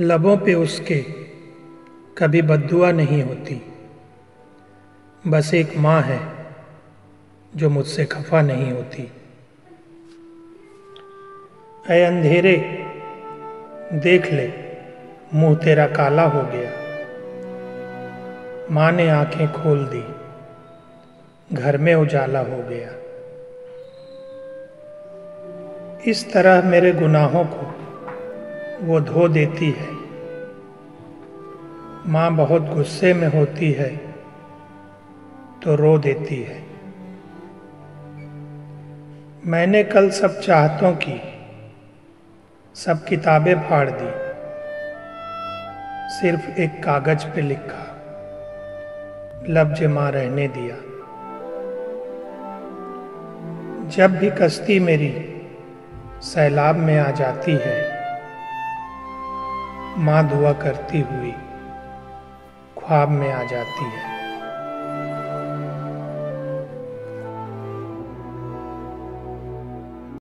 लबों पे उसके कभी बद्दुआ नहीं होती, बस एक माँ है जो मुझसे खफा नहीं होती। ऐ अंधेरे देख ले मुंह तेरा काला हो गया, माँ ने आंखें खोल दी घर में उजाला हो गया। इस तरह मेरे गुनाहों को वो धो देती है, माँ बहुत गुस्से में होती है तो रो देती है। मैंने कल सब चाहतों की सब किताबें फाड़ दी, सिर्फ एक कागज पे लिखा लफ्ज माँ रहने दिया। जब भी कश्ती मेरी सैलाब में आ जाती है, माँ दुआ करती हुई ख्वाब में आ जाती है।